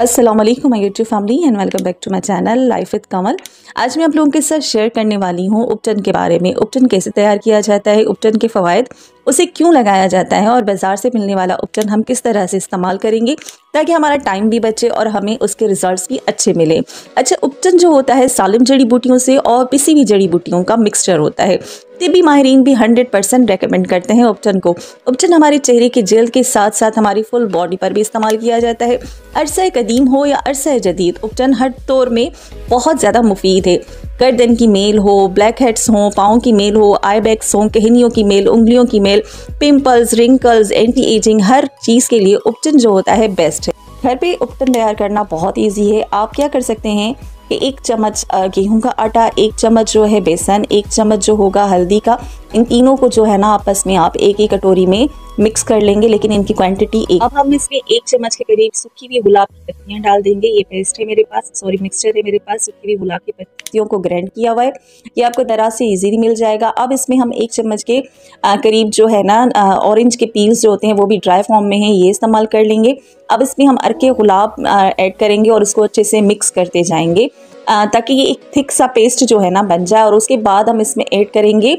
अस्सलामुअलैकुम my YouTube family and welcome back to my channel life with Kamal. आज मैं आप लोगों के साथ शेयर करने वाली हूँ उबटन के बारे में। उबटन कैसे तैयार किया जाता है, उबटन के फ़वाद, उसे क्यों लगाया जाता है और बाज़ार से मिलने वाला उबटन हम किस तरह से इस्तेमाल करेंगे ताकि हमारा टाइम भी बचे और हमें उसके रिजल्ट्स भी अच्छे मिले। अच्छा, उबटन जो होता है सालिम जड़ी बूटियों से और पिसी हुई जड़ी बूटियों का मिक्सचर होता है। तिब्बी माहिरीन भी 100% रेकमेंड करते हैं उबटन को। उबटन हमारे चेहरे की जेल के साथ साथ हमारी फुल बॉडी पर भी इस्तेमाल किया जाता है। अरसा कदीम हो या अरसा जदीद, उबटन हर दौर में बहुत ज़्यादा मुफीद है। गर्दन की मेल हो, ब्लैक हेड्स हों, पाँव की मेल हो, आई बैग्स हों, कहिनियों की मेल, उंगलियों की मेल, पिंपल्स, रिंकल्स, एंटी एजिंग, हर चीज़ के लिए उबटन जो होता है बेस्ट है। घर पे उबटन तैयार करना बहुत ईजी है। आप क्या कर सकते हैं कि 1 चम्मच गेहूं का आटा, 1 चम्मच जो है बेसन, 1 चम्मच जो होगा हल्दी का, इन तीनों को जो है ना आपस में आप एक ही कटोरी में मिक्स कर लेंगे, लेकिन इनकी क्वांटिटी एक। अब हम इसमें 1 चम्मच के करीब सूखी हुई गुलाब की पत्तियाँ डाल देंगे। ये पेस्ट है मेरे पास, सॉरी मिक्सचर है मेरे पास, सूखी हुई गुलाब की पत्तियों को ग्राइंड किया हुआ है। ये आपको दराज से ईजीली मिल जाएगा। अब इसमें हम 1 चम्मच के करीब जो है ना ऑरेंज के पील्स जो होते हैं वो भी ड्राई फॉर्म में है, ये इस्तेमाल कर लेंगे। अब इसमें हम अरके गुलाब ऐड करेंगे और उसको अच्छे से मिक्स करते जाएंगे ताकि ये एक थिक सा पेस्ट जो है ना बन जाए। और उसके बाद हम इसमें ऐड करेंगे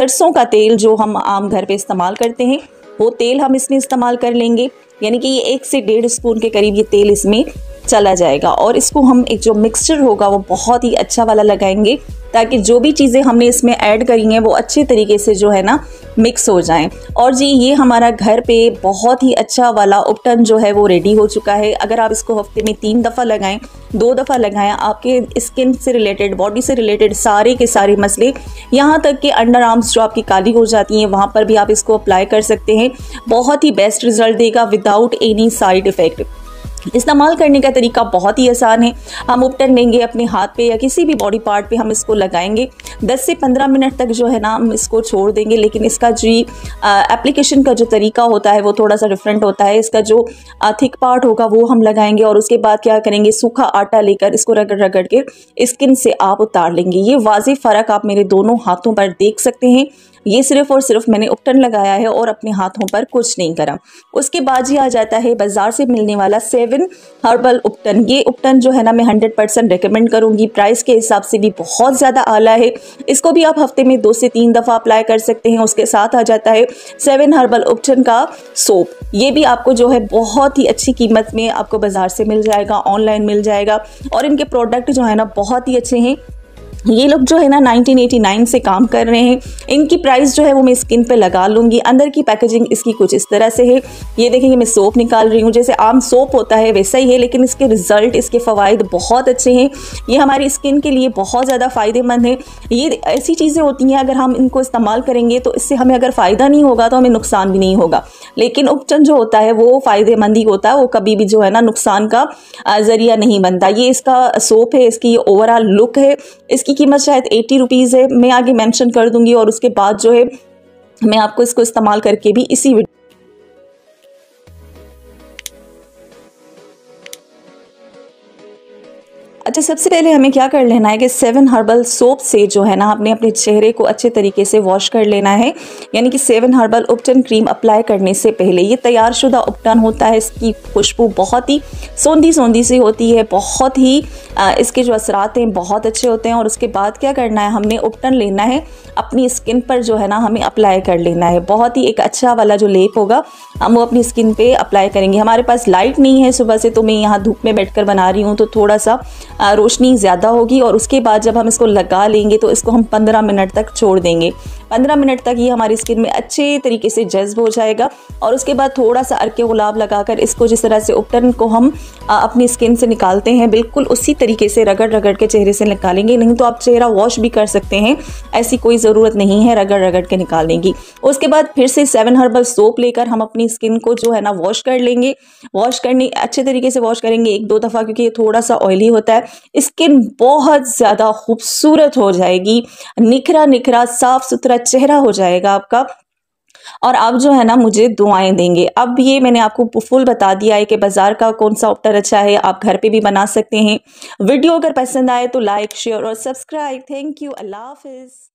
सरसों का तेल, जो हम आम घर पे इस्तेमाल करते हैं वो तेल हम इसमें इस्तेमाल कर लेंगे। यानी कि ये 1 से 1.5 स्पून के करीब ये तेल इसमें चला जाएगा। और इसको हम एक जो मिक्सचर होगा वो बहुत ही अच्छा वाला लगाएंगे ताकि जो भी चीज़ें हमने इसमें ऐड करी हैं वो अच्छे तरीके से जो है ना मिक्स हो जाएं। और जी, ये हमारा घर पे बहुत ही अच्छा वाला उबटन जो है वो रेडी हो चुका है। अगर आप इसको हफ्ते में 3 दफ़ा लगाएं, 2 दफ़ा लगाएं, आपके स्किन से रिलेटेड, बॉडी से रिलेटेड सारे के सारे मसले, यहाँ तक कि अंडर आर्म्स जो आपकी काली हो जाती हैं वहाँ पर भी आप इसको अप्लाई कर सकते हैं। बहुत ही बेस्ट रिजल्ट देगा विदाउट एनी साइड इफ़ेक्ट। इस्तेमाल करने का तरीका बहुत ही आसान है। हम उबटन लेंगे, अपने हाथ पे या किसी भी बॉडी पार्ट पे हम इसको लगाएंगे। 10 से 15 मिनट तक जो है ना हम इसको छोड़ देंगे, लेकिन इसका जो एप्लीकेशन का जो तरीका होता है वो थोड़ा सा डिफरेंट होता है। इसका जो थिक पार्ट होगा वो हम लगाएंगे और उसके बाद क्या करेंगे, सूखा आटा लेकर इसको रगड़ रगड़ के स्किन से आप उतार लेंगे। ये वाज़े फ़र्क आप मेरे दोनों हाथों पर देख सकते हैं। ये सिर्फ़ और सिर्फ मैंने उबटन लगाया है और अपने हाथों पर कुछ नहीं करा। उसके बाद ये आ जाता है बाज़ार से मिलने वाला 7 हर्बल उबटन। ये उबटन जो है ना मैं 100% रेकमेंड करूँगी। प्राइस के हिसाब से भी बहुत ज़्यादा आला है। इसको भी आप हफ्ते में 2 से 3 दफ़ा अप्लाई कर सकते हैं। उसके साथ आ जाता है 7 हर्बल उबटन का सोप। ये भी आपको जो है बहुत ही अच्छी कीमत में आपको बाज़ार से मिल जाएगा, ऑनलाइन मिल जाएगा। और इनके प्रोडक्ट जो है ना बहुत ही अच्छे हैं। ये लोग जो है ना 1989 से काम कर रहे हैं। इनकी प्राइस जो है वो मैं स्किन पे लगा लूँगी। अंदर की पैकेजिंग इसकी कुछ इस तरह से है। ये देखेंगे मैं सोप निकाल रही हूँ, जैसे आम सोप होता है वैसा ही है, लेकिन इसके रिज़ल्ट, इसके फ़वाद बहुत अच्छे हैं। ये हमारी स्किन के लिए बहुत ज़्यादा फ़ायदेमंद है। ये ऐसी चीज़ें होती हैं अगर हम इनको इस्तेमाल करेंगे तो इससे हमें अगर फ़ायदा नहीं होगा तो हमें नुकसान भी नहीं होगा। लेकिन उबटन जो होता है वो फ़ायदेमंद ही होता है, वो कभी भी जो है ना नुकसान का ज़रिया नहीं बनता। ये इसका सोप है, इसकी ओवरऑल लुक है। इसकी कीमत शायद 80 रुपीज़ है, मैं आगे मेंशन कर दूंगी। और उसके बाद जो है मैं आपको इसको इस्तेमाल करके भी इसी वीडियो अच्छा, सबसे पहले हमें क्या कर लेना है कि 7 हर्बल सोप से जो है ना आपने अपने चेहरे को अच्छे तरीके से वॉश कर लेना है। यानी कि 7 हर्बल उबटन क्रीम अप्लाई करने से पहले। ये तैयारशुदा उबटन होता है, इसकी खुशबू बहुत ही सौंधी सौंधी सी होती है, बहुत ही इसके जो असरात हैं बहुत अच्छे होते हैं। और उसके बाद क्या करना है, हमने उबटन लेना है, अपनी स्किन पर जो है ना हमें अप्लाई कर लेना है। बहुत ही एक अच्छा वाला जो लेप होगा हम वो अपनी स्किन पर अप्लाई करेंगे। हमारे पास लाइट नहीं है सुबह से, तो मैं यहाँ धूप में बैठ कर बना रही हूँ, तो थोड़ा सा रोशनी ज़्यादा होगी। और उसके बाद जब हम इसको लगा लेंगे तो इसको हम 15 मिनट तक छोड़ देंगे। 15 मिनट तक ये हमारी स्किन में अच्छे तरीके से जज्ब हो जाएगा। और उसके बाद थोड़ा सा अरके गुलाब लगाकर इसको, जिस तरह से उबटन को हम अपनी स्किन से निकालते हैं, बिल्कुल उसी तरीके से रगड़ रगड़ के चेहरे से निकालेंगे। नहीं तो आप चेहरा वॉश भी कर सकते हैं, ऐसी कोई ज़रूरत नहीं है रगड़ रगड़ के निकालने की। उसके बाद फिर से 7 हर्बल सोप लेकर हम अपनी स्किन को जो है ना वॉश कर लेंगे। अच्छे तरीके से वॉश करेंगे 1-2 दफ़ा, क्योंकि ये थोड़ा सा ऑयली होता है। स्किन बहुत ज़्यादा खूबसूरत हो जाएगी, निखरा निखरा साफ सुथरा चेहरा हो जाएगा आपका। और आप जो है ना मुझे दुआएं देंगे। अब ये मैंने आपको फुल बता दिया है कि बाज़ार का कौन सा उबटन अच्छा है। आप घर पे भी बना सकते हैं। वीडियो अगर पसंद आए तो लाइक, शेयर और सब्सक्राइब। Thank you. अल्लाह हाफिज़।